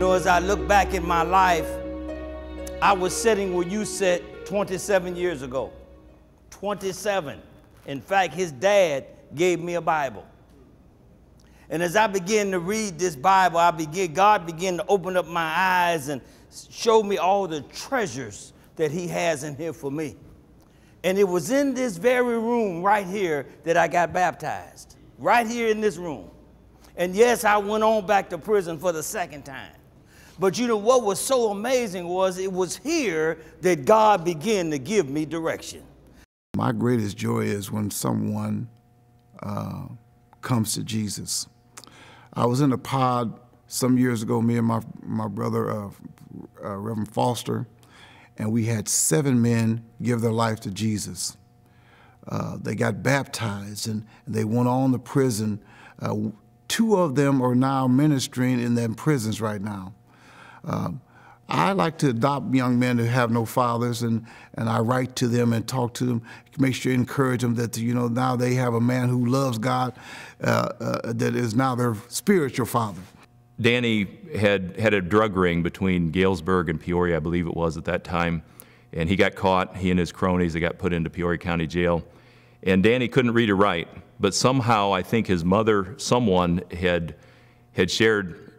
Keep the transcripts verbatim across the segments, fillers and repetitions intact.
You know, as I look back in my life, I was sitting where you sit twenty-seven years ago. twenty-seven. In fact, his dad gave me a Bible. And as I began to read this Bible, I began, God began to open up my eyes and show me all the treasures that he has in here for me. And it was in this very room right here that I got baptized, right here in this room. And yes, I went on back to prison for the second time. But you know what was so amazing was it was here that God began to give me direction. My greatest joy is when someone uh, comes to Jesus. I was in a pod some years ago, me and my, my brother, uh, uh, Reverend Foster, and we had seven men give their life to Jesus. Uh, they got baptized and, and they went on to prison. Uh, two of them are now ministering in their prisons right now. Uh, I like to adopt young men who have no fathers, and, and I write to them and talk to them, make sure encourage them that, you know, now they have a man who loves God uh, uh, that is now their spiritual father. Danny had had a drug ring between Galesburg and Peoria, I believe it was at that time, and he got caught, he and his cronies, they got put into Peoria County Jail, and Danny couldn't read or write, but somehow I think his mother, someone had, had shared,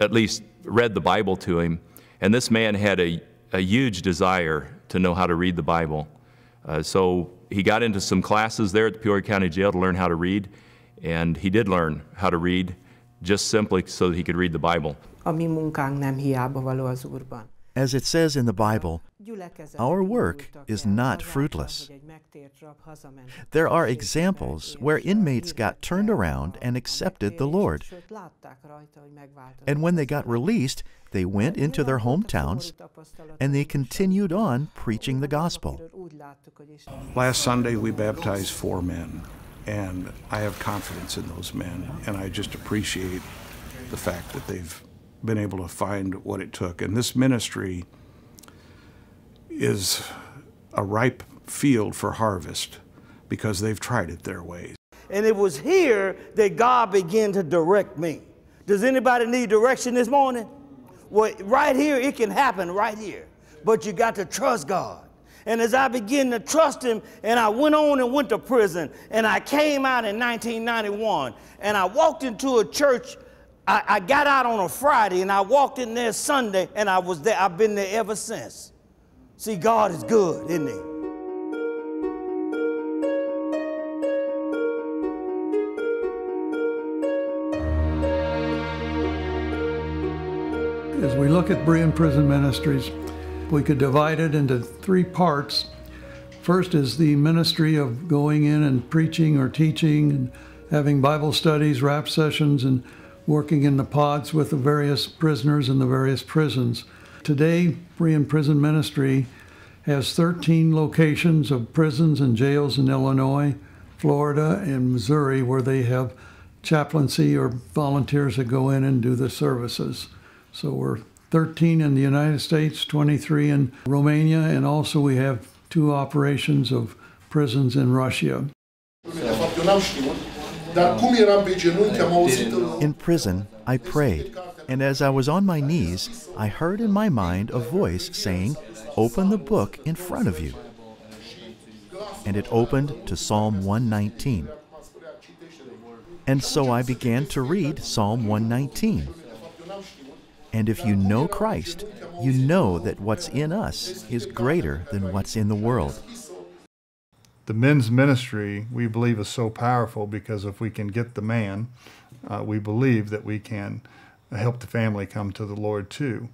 at least read the Bible to him, and this man had a, a huge desire to know how to read the Bible. Uh, so he got into some classes there at the Peoria County Jail to learn how to read, and he did learn how to read, just simply so that he could read the Bible. As it says in the Bible, our work is not fruitless. There are examples where inmates got turned around and accepted the Lord. And when they got released, they went into their hometowns and they continued on preaching the gospel. Last Sunday we baptized four men, and I have confidence in those men, and I just appreciate the fact that they've been able to find what it took. And this ministry is a ripe field for harvest because they've tried it their ways. And it was here that God began to direct me. Does anybody need direction this morning? Well, right here, it can happen right here. But you got to trust God. And as I began to trust him, and I went on and went to prison, and I came out in nineteen ninety-one, and I walked into a church. I, I got out on a Friday, and I walked in there Sunday, and I was there. I've been there ever since. See, God is good, isn't he? As we look at Berean Prison Ministries, we could divide it into three parts. First is the ministry of going in and preaching or teaching and having Bible studies, rap sessions, and working in the pods with the various prisoners in the various prisons. Today, Berean Prison Ministry has thirteen locations of prisons and jails in Illinois, Florida, and Missouri where they have chaplaincy or volunteers that go in and do the services. So we're thirteen in the United States, twenty-three in Romania, and also we have two operations of prisons in Russia. In prison, I prayed, and as I was on my knees, I heard in my mind a voice saying, "Open the book in front of you." And it opened to Psalm one nineteen. And so I began to read Psalm one nineteen. And if you know Christ, you know that what's in us is greater than what's in the world. The men's ministry, we believe, is so powerful because if we can get the man, uh, we believe that we can help the family come to the Lord too.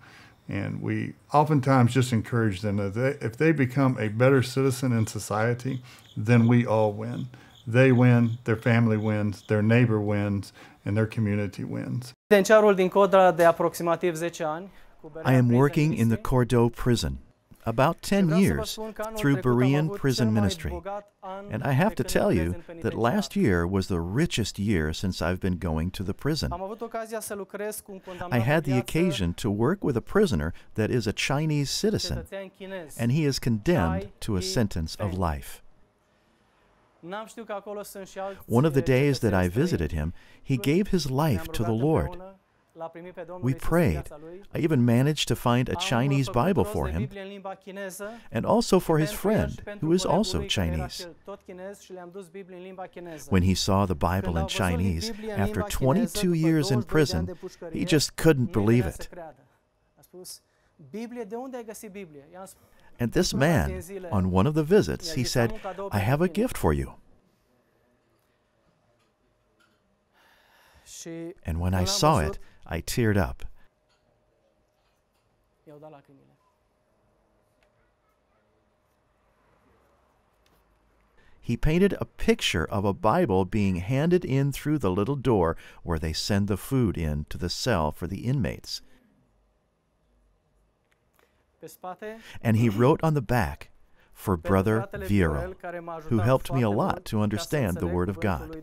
And we oftentimes just encourage them that they, if they become a better citizen in society, then we all win. They win, their family wins, their neighbor wins, and their community wins. I am working in the Cordo prison about ten years through Berean Prison Ministry. And I have to tell you that last year was the richest year since I've been going to the prison. I had the occasion to work with a prisoner that is a Chinese citizen, and he is condemned to a sentence of life. One of the days that I visited him, he gave his life to the Lord. We prayed. I even managed to find a Chinese Bible for him, and also for his friend, who is also Chinese. When he saw the Bible in Chinese, after twenty-two years in prison, he just couldn't believe it. And this man, on one of the visits, he said, "I have a gift for you." And when I saw it, I teared up. He painted a picture of a Bible being handed in through the little door where they send the food in to the cell for the inmates. And he wrote on the back, "For Brother Viero, who helped me a lot to understand the Word of God."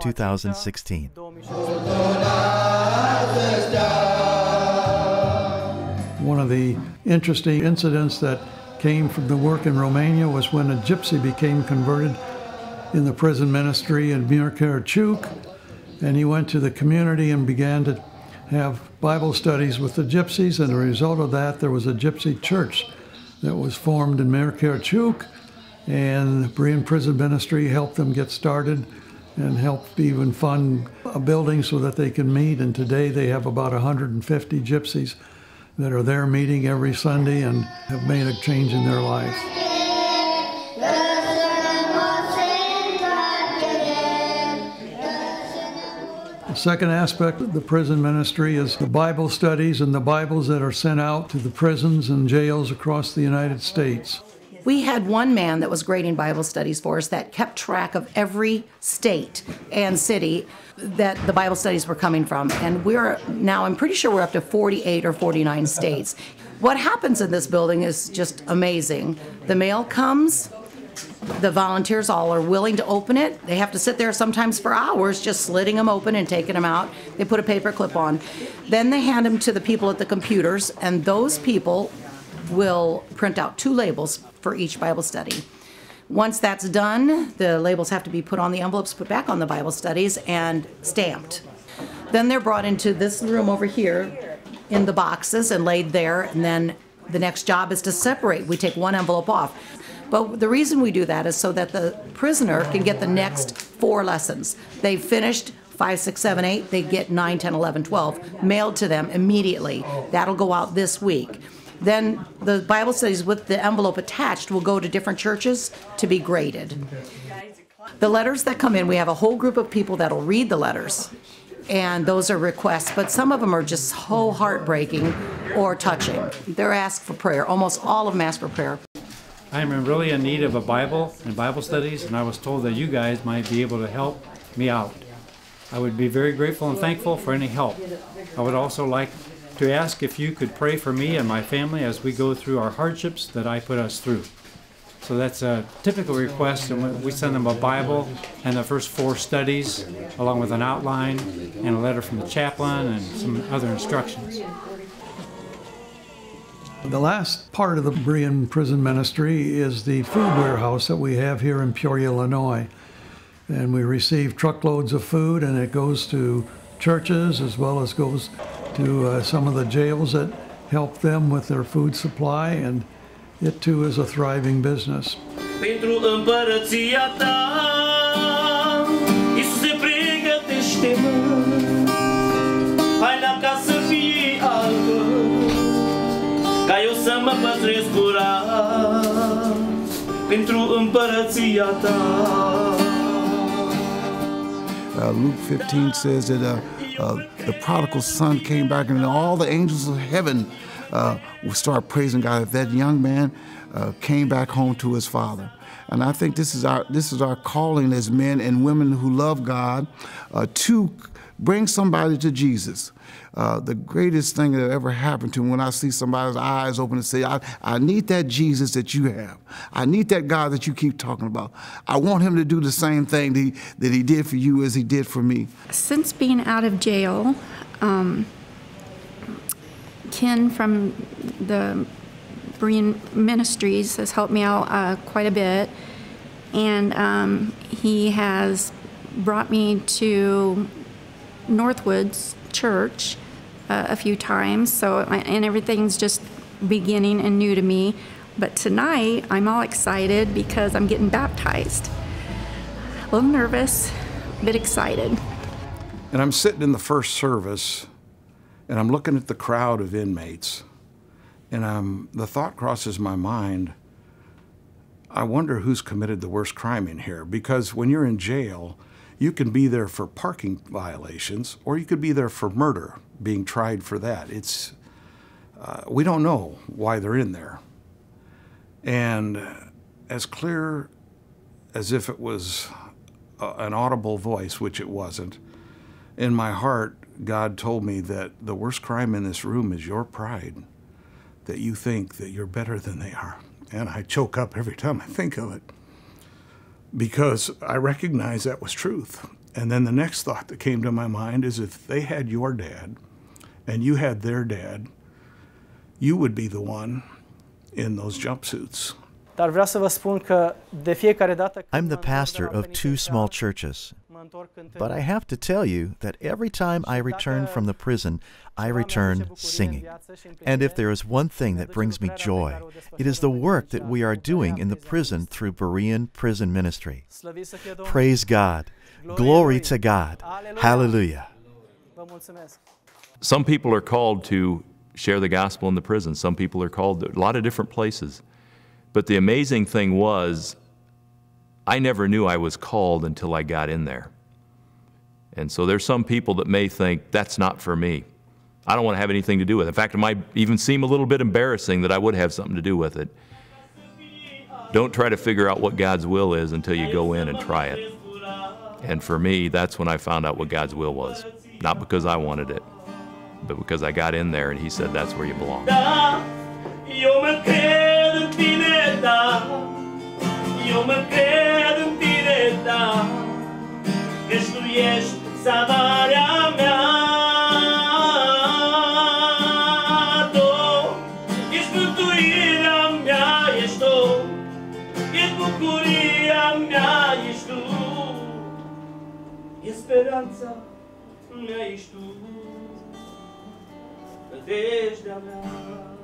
twenty sixteen. One of the interesting incidents that came from the work in Romania was when a gypsy became converted in the prison ministry in Miercurea Ciuc, and he went to the community and began to have Bible studies with the gypsies, and as a result of that there was a gypsy church that was formed in Miercurea Ciuc, and the Berean Prison Ministry helped them get started and helped even fund a building so that they can meet, and today they have about one hundred fifty gypsies that are there meeting every Sunday and have made a change in their life. The second aspect of the prison ministry is the Bible studies and the Bibles that are sent out to the prisons and jails across the United States. We had one man that was grading Bible studies for us that kept track of every state and city that the Bible studies were coming from. And we're now, I'm pretty sure we're up to forty-eight or forty-nine states. What happens in this building is just amazing. The mail comes, the volunteers all are willing to open it. They have to sit there sometimes for hours just slitting them open and taking them out. They put a paper clip on. Then they hand them to the people at the computers, and those people will print out two labels for each Bible study. Once that's done, the labels have to be put on the envelopes, put back on the Bible studies, and stamped. Then they're brought into this room over here in the boxes and laid there, and then the next job is to separate. We take one envelope off. But the reason we do that is so that the prisoner can get the next four lessons. They've finished five, six, seven, eight, they get nine, ten, eleven, twelve mailed to them immediately. That'll go out this week. Then the Bible studies with the envelope attached will go to different churches to be graded. The letters that come in, we have a whole group of people that'll read the letters, and those are requests, but some of them are just so heartbreaking or touching. They're asked for prayer, almost all of them ask for prayer. I'm really in need of a Bible and Bible studies, and I was told that you guys might be able to help me out. I would be very grateful and thankful for any help. I would also like to ask if you could pray for me and my family as we go through our hardships that I put us through. So that's a typical request, and we send them a Bible and the first four studies along with an outline and a letter from the chaplain and some other instructions. The last part of the Berean Prison Ministry is the food warehouse that we have here in Peoria, Illinois. And we receive truckloads of food, and it goes to churches as well as goes to uh, some of the jails that help them with their food supply, and it too is a thriving business. Uh, Luke fifteen says that uh, Uh, the prodigal son came back, and all the angels of heaven uh, will start praising God if that young man uh, came back home to his father. And I think this is our this is our calling as men and women who love God uh, to bring somebody to Jesus. Uh, the greatest thing that ever happened to me, when I see somebody's eyes open and say, I, I need that Jesus that you have. I need that God that you keep talking about. I want him to do the same thing that he, that he did for you as he did for me. Since being out of jail, um, Ken from the Berean Ministries has helped me out uh, quite a bit, and um, he has brought me to Northwoods Church uh, a few times, so and everything's just beginning and new to me. But tonight, I'm all excited because I'm getting baptized. A little nervous, but excited. And I'm sitting in the first service, and I'm looking at the crowd of inmates, and I'm, the thought crosses my mind, I wonder who's committed the worst crime in here, because when you're in jail, you can be there for parking violations, or you could be there for murder, being tried for that. It's, uh, we don't know why they're in there. And as clear as if it was a, an audible voice, which it wasn't, in my heart, God told me that the worst crime in this room is your pride, that you think that you're better than they are. And I choke up every time I think of it, because I recognize that was truth. And then the next thought that came to my mind is, if they had your dad and you had their dad, you would be the one in those jumpsuits. I'm the pastor of two small churches, but I have to tell you that every time I return from the prison, I return singing. And if there is one thing that brings me joy, it is the work that we are doing in the prison through Berean Prison Ministry. Praise God. Glory to God. Hallelujah. Some people are called to share the gospel in the prison. Some people are called to a lot of different places. But the amazing thing was, I never knew I was called until I got in there. And so there's some people that may think, that's not for me. I don't want to have anything to do with it. In fact, it might even seem a little bit embarrassing that I would have something to do with it. Don't try to figure out what God's will is until you go in and try it. And for me, that's when I found out what God's will was. Not because I wanted it, but because I got in there and He said, that's where you belong. Desde a minha